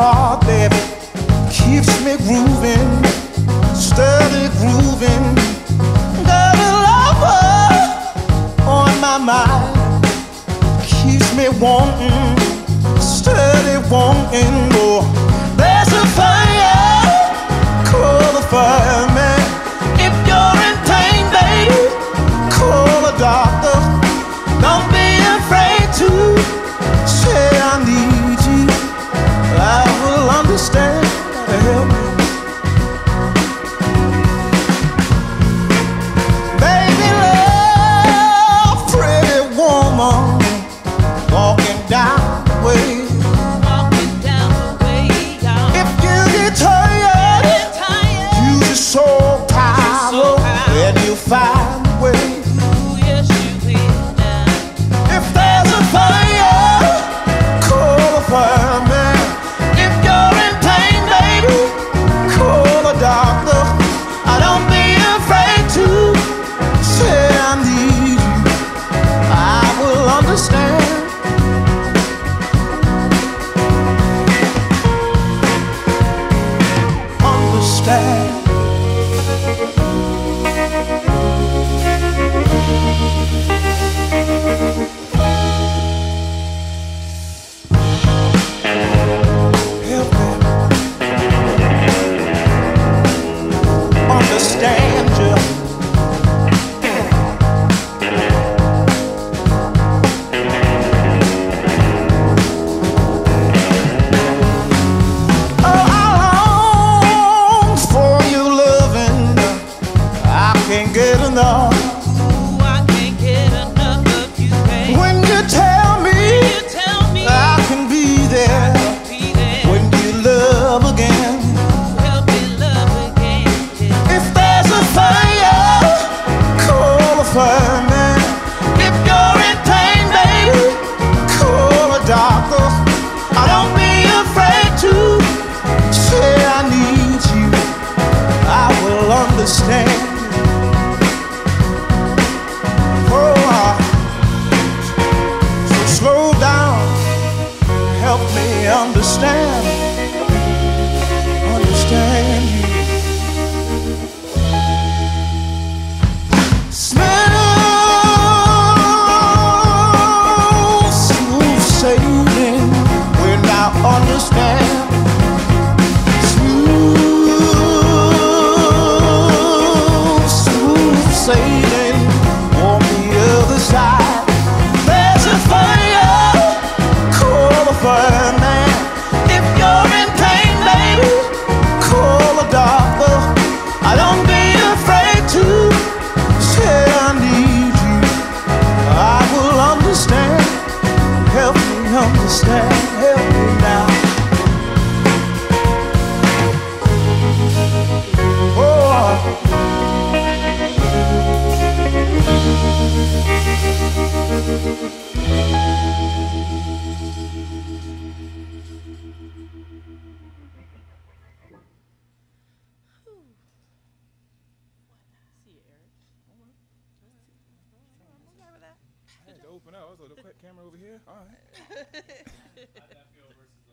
heart, baby, keeps me grooving, steady grooving. Got a lover on my mind, keeps me wanting, steady wanting more. There's a fire, call the fireman. If you're in pain, babe, call the doctor. Don't be afraid to say I need you. I will understand. Baby love, pretty woman, walking down the way. If you get tired, you get so tired, and you find a way. If there's a fire, call a fireman. Open up. I was like, the camera over here. All right.